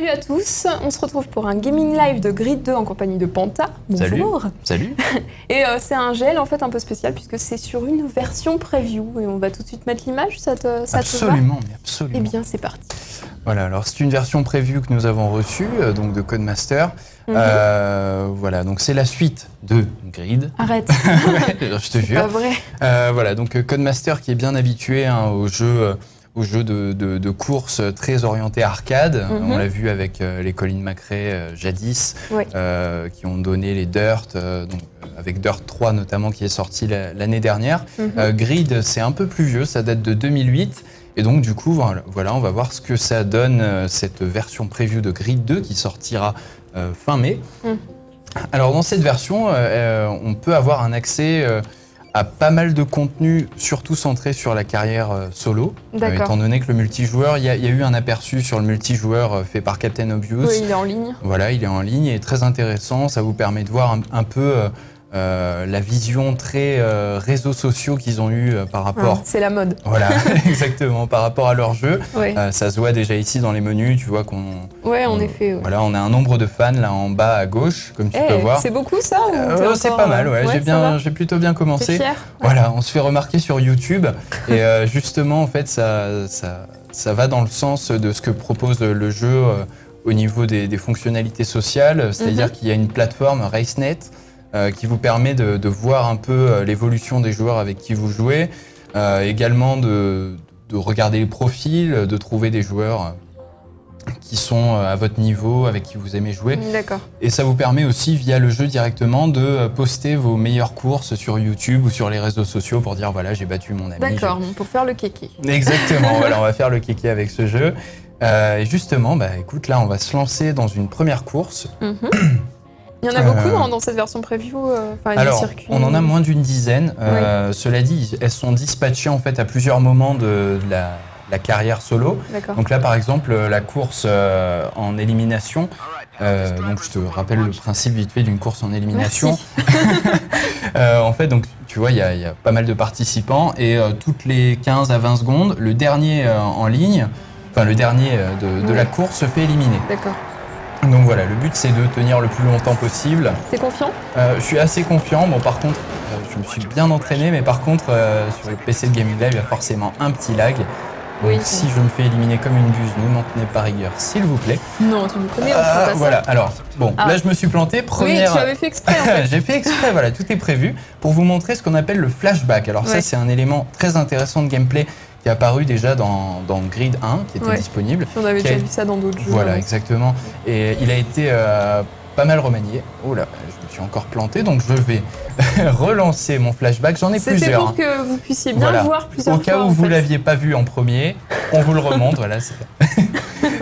Salut à tous, on se retrouve pour un gaming live de Grid 2 en compagnie de Panta. Bonjour. Salut. Et c'est un gel en fait un peu spécial puisque c'est sur une version preview et on va tout de suite mettre l'image, ça te va ? Absolument. Eh bien c'est parti. Voilà, alors c'est une version preview que nous avons reçue donc de Codemaster. Voilà, donc c'est la suite de Grid. Arrête. Ouais, je te jure. Pas vrai. Voilà, donc Codemaster qui est bien habitué hein, aux jeux de course très orienté arcade. On l'a vu avec les Colin McRae jadis, oui. Qui ont donné les Dirt, avec Dirt 3 notamment qui est sorti l'année dernière. Grid, c'est un peu plus vieux, ça date de 2008. Et donc du coup, voilà, on va voir ce que ça donne, cette version preview de Grid 2 qui sortira fin mai. Alors dans cette version, on peut avoir un accès à pas mal de contenu, surtout centré sur la carrière solo, étant donné que le multijoueur, il y a eu un aperçu sur le multijoueur fait par Captain Obvious. Oui, il est en ligne. Voilà, il est en ligne et très intéressant, ça vous permet de voir un peu la vision très réseaux sociaux qu'ils ont eu par rapport... Ah, c'est la mode. Voilà, exactement, par rapport à leur jeu. Oui. Ça se voit déjà ici dans les menus, tu vois qu'on... Ouais, en effet. Ouais. Voilà, on a un nombre de fans là en bas à gauche, comme tu peux voir. C'est beaucoup ça c'est pas mal, ouais, j'ai plutôt bien commencé. Fière. Voilà, on se fait remarquer sur YouTube et justement, en fait, ça va dans le sens de ce que propose le jeu au niveau des fonctionnalités sociales, c'est-à-dire qu'il y a une plateforme Racenet qui vous permet de voir un peu l'évolution des joueurs avec qui vous jouez, également de regarder les profils, de trouver des joueurs qui sont à votre niveau, avec qui vous aimez jouer. Et ça vous permet aussi, via le jeu directement, de poster vos meilleures courses sur YouTube ou sur les réseaux sociaux pour dire voilà, j'ai battu mon ami. D'accord, pour faire le kéké. Exactement, voilà, on va faire le kéké avec ce jeu. Et justement, bah écoute, là on va se lancer dans une première course. Il y en a beaucoup dans cette version preview, alors, circuits. On en a moins d'une dizaine. Cela dit, elles sont dispatchées en fait à plusieurs moments de la carrière solo. Donc là, par exemple, la course en élimination. Donc je te rappelle le principe vite fait d'une course en élimination. En fait, donc tu vois, il y a pas mal de participants et toutes les 15 à 20 secondes, le dernier en ligne, enfin le dernier de la course se fait éliminer. Donc voilà, le but c'est de tenir le plus longtemps possible. T'es confiant ? Je suis assez confiant, bon par contre, je me suis bien entraîné, mais par contre, sur le PC de Gaming Live, il y a forcément un petit lag. Donc si je me fais éliminer comme une buse, ne m'en tenez pas rigueur, s'il vous plaît. Non, tu me connais, on fait pas ça. Voilà, alors, bon, là je me suis planté, première... Oui, tu avais fait exprès en fait. J'ai fait exprès, voilà, tout est prévu, pour vous montrer ce qu'on appelle le flashback. Alors ça, c'est un élément très intéressant de gameplay qui est apparu déjà dans Grid 1, qui était disponible. On avait déjà vu ça dans d'autres jeux. Voilà, exactement. Et il a été pas mal remanié. Oh là, je me suis encore planté, donc je vais relancer mon flashback. J'en ai plusieurs. C'était pour que vous puissiez bien le voir plusieurs fois. Au cas où vous ne l'aviez pas vu en premier, on vous le remonte, voilà,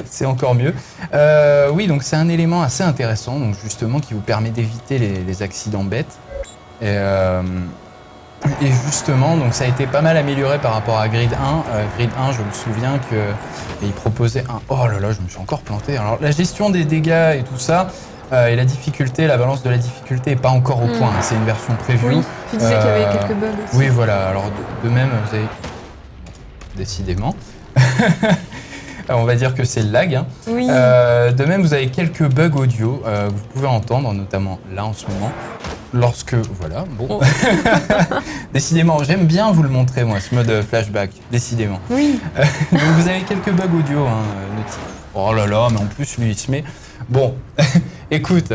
c'est encore mieux. Oui, donc c'est un élément assez intéressant, donc justement, qui vous permet d'éviter les accidents bêtes. Et justement, donc ça a été pas mal amélioré par rapport à Grid 1. Grid 1, je me souviens qu'il proposait un... Oh là là, je me suis encore planté. Alors la gestion des dégâts et tout ça, et la difficulté, la balance de la difficulté n'est pas encore au point. C'est une version preview. Oui, tu disais qu'il y avait quelques bugs aussi. Oui, voilà. Alors de même, vous avez... Décidément. On va dire que c'est le lag. Hein. Oui. De même, vous avez quelques bugs audio que vous pouvez entendre, notamment là en ce moment. Lorsque, voilà, bon. Décidément, j'aime bien vous le montrer, moi, ce mode flashback, décidément. Oui. Donc, vous avez quelques bugs audio, hein, oh là là, mais en plus, lui, il se met... Bon, écoute.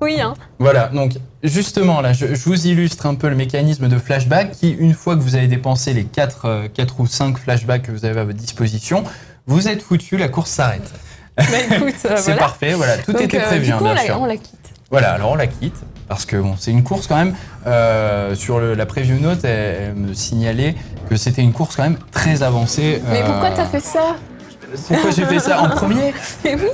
Oui, hein. Voilà, donc, justement, là, je vous illustre un peu le mécanisme de flashback qui, une fois que vous avez dépensé les 4 ou 5 flashbacks que vous avez à votre disposition, vous êtes foutu, la course s'arrête. C'est voilà. Parfait, voilà, tout donc, était prévu, bien sûr. On la quitte. Voilà, alors on la quitte. Parce que bon, c'est une course quand même, sur la preview note, elle me signalait que c'était une course quand même très avancée. Mais pourquoi t'as fait ça? Pourquoi j'ai fait ça en premier?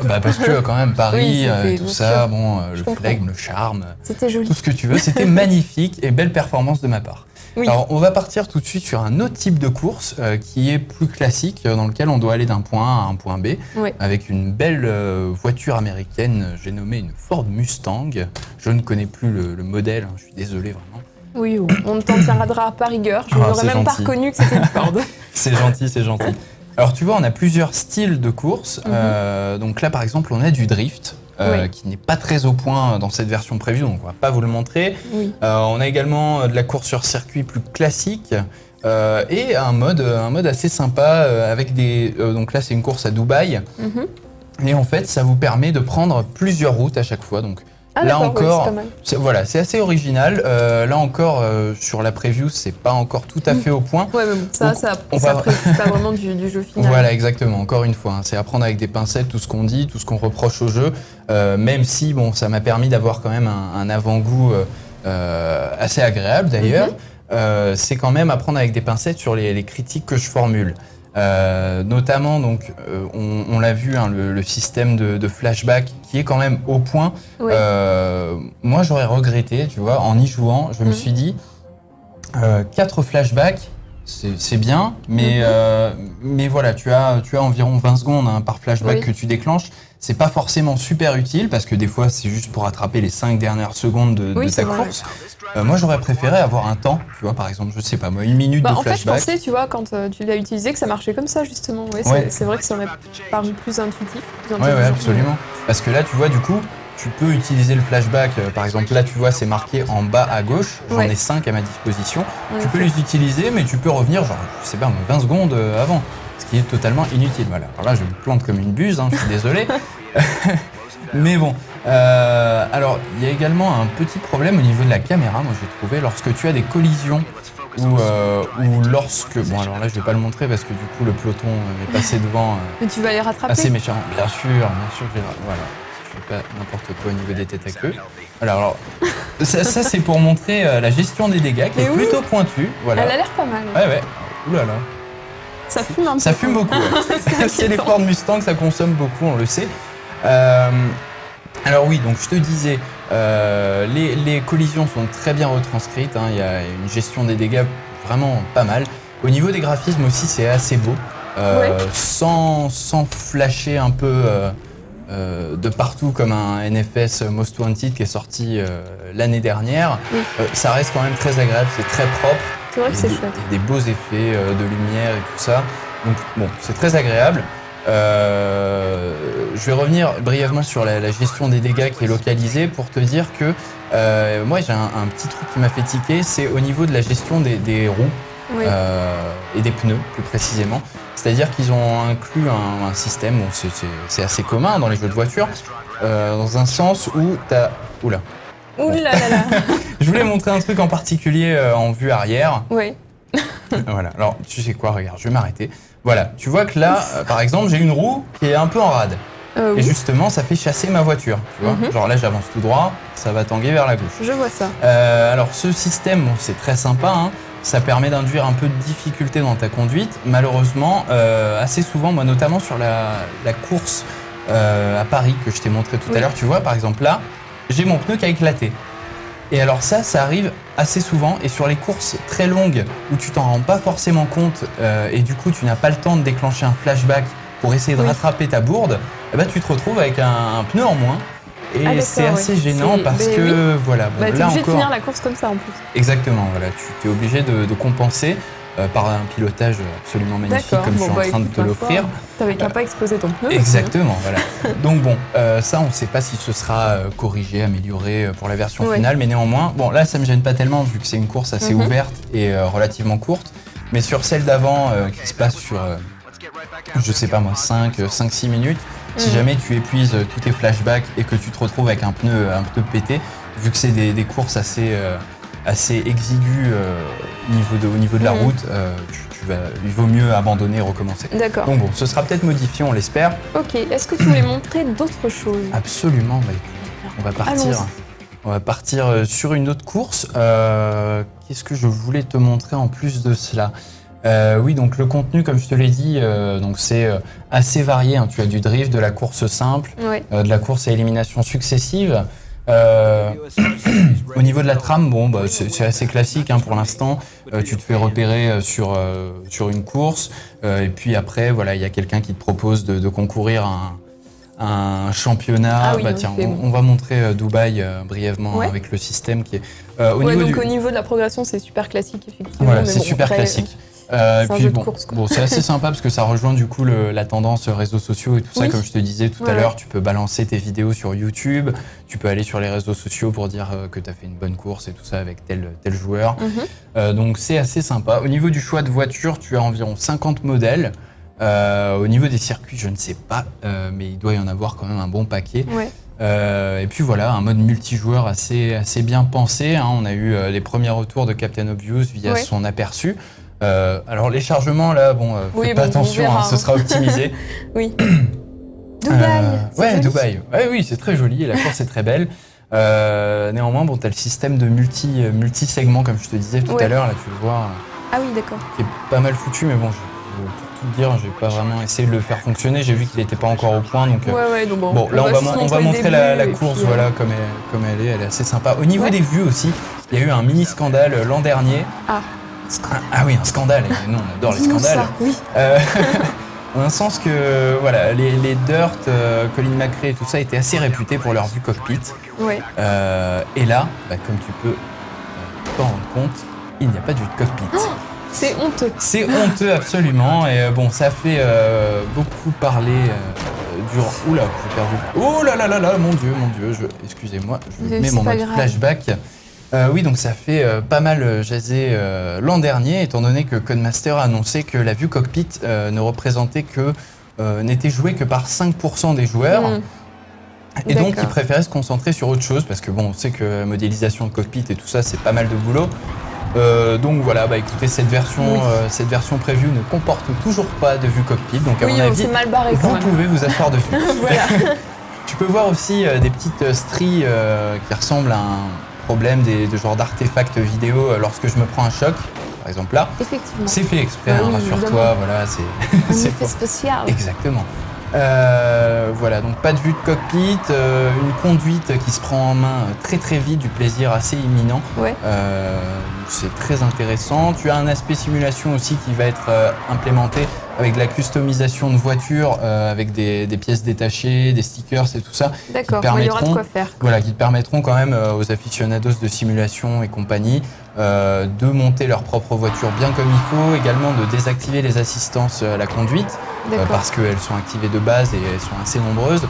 Bah parce que quand même Paris, tout ça, bon, le flegme, le charme, joli. Tout ce que tu veux, c'était magnifique et belle performance de ma part. Oui. Alors on va partir tout de suite sur un autre type de course qui est plus classique, dans lequel on doit aller d'un point A à un point B, avec une belle voiture américaine, j'ai nommé une Ford Mustang. Je ne connais plus le modèle, hein, je suis désolé vraiment. Oui, on ne t'en tiendra pas rigueur, je n'aurais même pas reconnu que c'était une Ford. C'est gentil, c'est gentil. Alors tu vois, on a plusieurs styles de course. Donc là, par exemple, on a du drift. Oui. Qui n'est pas très au point dans cette version preview, donc on ne va pas vous le montrer. Oui. On a également de la course sur circuit plus classique et un mode assez sympa avec des... donc là, c'est une course à Dubaï. Et en fait, ça vous permet de prendre plusieurs routes à chaque fois. Donc, là encore, oui, c'est voilà, assez original. Là encore, sur la preview, c'est pas encore tout à fait au point. Ouais, mais bon, ça c'est pas vraiment du jeu final. Voilà, exactement. Encore une fois, hein, c'est à prendre avec des pincettes tout ce qu'on dit, tout ce qu'on reproche au jeu. Même si, bon, ça m'a permis d'avoir quand même un avant-goût assez agréable d'ailleurs. C'est quand même à prendre avec des pincettes sur les critiques que je formule. Notamment, donc, on l'a vu, hein, le système de flashback qui est quand même au point. Oui. Moi, j'aurais regretté, tu vois, en y jouant, je me suis dit, 4 flashbacks, c'est bien, mais voilà, tu as environ 20 secondes hein, par flashback que tu déclenches. C'est pas forcément super utile parce que des fois, c'est juste pour attraper les 5 dernières secondes de ta course. Moi, j'aurais préféré avoir un temps, tu vois, par exemple, je sais pas, moi, 1 minute de flashback. En fait, je pensais, tu vois, quand tu l'as utilisé, que ça marchait comme ça, justement. Ouais, ouais. C'est vrai que ça aurait paru plus intuitif. Ouais, absolument. Parce que là, tu vois, du coup, tu peux utiliser le flashback. Par exemple, là, tu vois, c'est marqué en bas à gauche. J'en ai 5 à ma disposition. Tu peux les utiliser, mais tu peux revenir, genre, je sais pas, 20 secondes avant. Ce qui est totalement inutile. Voilà. Alors là, je me plante comme une buse, hein, je suis désolé. Mais bon. Alors, il y a également un petit problème au niveau de la caméra, moi j'ai trouvé, lorsque tu as des collisions ou lorsque... Bon, alors là, je ne vais pas le montrer parce que du coup, le peloton est passé devant. Mais tu vas les rattraper. Assez méchant. Bien sûr, je vais... Voilà. Je ne fais pas n'importe quoi au niveau des têtes à queue. Alors ça c'est pour montrer la gestion des dégâts qui est plutôt pointue. Voilà. Elle a l'air pas mal. Ouais, ouais. Ouh là là. Ça fume un peu. Ça fume beaucoup. C'est les Ford Mustang, ça consomme beaucoup, on le sait. Alors oui, donc je te disais, les collisions sont très bien retranscrites. Hein, il y a une gestion des dégâts vraiment pas mal. Au niveau des graphismes aussi, c'est assez beau. Sans flasher un peu de partout comme un NFS Most Wanted qui est sorti l'année dernière. Ça reste quand même très agréable, c'est très propre. C'est vrai que c'est chouette. Il y a des beaux effets de lumière et tout ça. Donc bon, c'est très agréable. Je vais revenir brièvement sur la gestion des dégâts qui est localisée pour te dire que moi j'ai un petit truc qui m'a fait tiquer, c'est au niveau de la gestion des roues et des pneus plus précisément. C'est-à-dire qu'ils ont inclus un système, bon, c'est assez commun dans les jeux de voiture, dans un sens où tu as... Oula. Oula là là. Je voulais montrer un truc en particulier en vue arrière. Oui. Voilà, alors tu sais quoi, regarde, je vais m'arrêter. Voilà, tu vois que là, par exemple, j'ai une roue qui est un peu en rade. Et justement, ça fait chasser ma voiture. Tu vois, genre là, j'avance tout droit, ça va tanguer vers la gauche. Je vois ça. Alors, ce système, bon, c'est très sympa. Hein, ça permet d'induire un peu de difficulté dans ta conduite. Malheureusement, assez souvent, moi, notamment sur la course à Paris que je t'ai montré tout à l'heure, tu vois, par exemple, là, j'ai mon pneu qui a éclaté. Et alors ça arrive assez souvent et sur les courses très longues où tu t'en rends pas forcément compte et du coup tu n'as pas le temps de déclencher un flashback pour essayer de rattraper ta bourde, eh ben, tu te retrouves avec un pneu en moins et c'est assez gênant parce que voilà. Bon, tu es obligé de finir la course comme ça en plus. Exactement, voilà, tu es obligé de compenser par un pilotage absolument magnifique comme je suis en train de te l'offrir. T'avais qu'à pas exploser ton pneu. Exactement, voilà. Donc bon, ça on ne sait pas si ce sera corrigé, amélioré pour la version finale, mais néanmoins, bon là ça me gêne pas tellement vu que c'est une course assez ouverte et relativement courte, mais sur celle d'avant qui se passe sur, je sais pas moi, 5-6 minutes, si jamais tu épuises tous tes flashbacks et que tu te retrouves avec un pneu pété, vu que c'est des courses assez exigu au niveau de la route, il vaut mieux abandonner et recommencer. D'accord. Donc bon, ce sera peut-être modifié, on l'espère. Ok, est-ce que tu voulais montrer d'autres choses? Absolument, bah, on va partir sur une autre course. Qu'est-ce que je voulais te montrer en plus de cela? Oui, donc le contenu, comme je te l'ai dit, c'est assez varié. Hein. Tu as du drift, de la course simple, de la course à élimination successive. Au niveau de la trame, bon, bah, c'est assez classique hein, pour l'instant. Tu te fais repérer sur une course, et puis après, voilà, il y a quelqu'un qui te propose de concourir à un championnat. Ah oui, bah, tiens, on va montrer Dubaï brièvement avec le système qui est. Au niveau du... au niveau de la progression, c'est super classique effectivement. Voilà, c'est super classique. Et puis bon, c'est assez sympa parce que ça rejoint du coup la tendance réseaux sociaux et tout ça, comme je te disais tout à l'heure, tu peux balancer tes vidéos sur YouTube, tu peux aller sur les réseaux sociaux pour dire que tu as fait une bonne course et tout ça avec tel joueur. Donc c'est assez sympa. Au niveau du choix de voiture, tu as environ 50 modèles. Au niveau des circuits, je ne sais pas, mais il doit y en avoir quand même un bon paquet. Et puis voilà, un mode multijoueur assez bien pensé, hein. On a eu les premiers retours de Captain Obvious via son aperçu. Alors les chargements là, bon, faites pas attention, verra, hein, ce sera optimisé. Dubaï. Ouais, Dubaï. Ouais, oui, c'est très joli et la course est très belle. Néanmoins, bon, t'as le système de multi-segments comme je te disais tout à l'heure, là tu le vois. Ah oui, d'accord. Qui est pas mal foutu, mais bon, dire, j'ai pas vraiment essayé de le faire fonctionner, j'ai vu qu'il n'était pas encore au point, donc, donc bon, là on va montrer la course, puis, voilà, comme elle est assez sympa. Au niveau des vues aussi, il y a eu un mini scandale l'an dernier. Un scandale, non, on adore les scandales. En un sens que voilà, les Dirt, Colin McRae et tout ça étaient assez réputés pour leur vue cockpit. Et là, comme tu peux t'en rendre compte, il n'y a pas de vue de cockpit. C'est honteux. C'est honteux, absolument. Et bon, ça fait beaucoup parler du... Oula, j'ai perdu. Oh là là là là, mon Dieu. Excusez-moi, je mets mon flashback. Oui, donc ça fait pas mal jaser l'an dernier, étant donné que Codemaster a annoncé que la vue cockpit n'était jouée que par 5% des joueurs. Et donc, ils préféraient se concentrer sur autre chose, parce que bon, on sait que la modélisation de cockpit et tout ça, c'est pas mal de boulot. Donc voilà, écoutez, cette version prévue ne comporte toujours pas de vue cockpit, donc à mon avis, mal barré, vous pouvez vous asseoir dessus. Tu peux voir aussi des petites stries qui ressemblent à un problème de genre d'artefacts vidéo lorsque je me prends un choc, par exemple là. Effectivement. C'est fait exprès, rassure-toi, voilà, c'est un effet spécial. Exactement. Voilà, donc pas de vue de cockpit, une conduite qui se prend en main très vite, du plaisir assez imminent. C'est très intéressant. Tu as un aspect simulation aussi qui va être implémenté avec de la customisation de voitures, avec des pièces détachées, des stickers et tout ça. D'accord, il y aura de quoi faire. Voilà, qui te permettront quand même aux aficionados de simulation et compagnie de monter leur propre voiture bien comme il faut, également de désactiver les assistances à la conduite, parce qu'elles sont activées de base et elles sont assez nombreuses.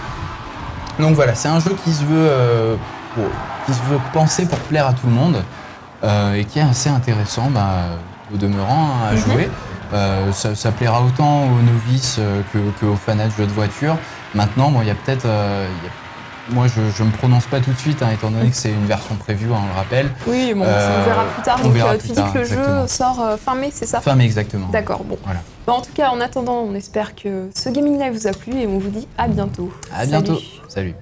Donc voilà, c'est un jeu qui se veut penser pour plaire à tout le monde et qui est assez intéressant au demeurant à jouer. Ça plaira autant aux novices qu'aux fanats de jeux de voiture. Maintenant, bon, il y a peut-être... Moi, je ne me prononce pas tout de suite, hein, étant donné que c'est une version preview, hein, on le rappelle. Oui, bon, on verra plus tard. Donc, tu dis que le jeu sort fin mai, c'est ça? Fin mai, exactement. D'accord, bon. Voilà. Bah, en tout cas, en attendant, on espère que ce Gaming Live vous a plu et on vous dit à bientôt. À bientôt. Salut.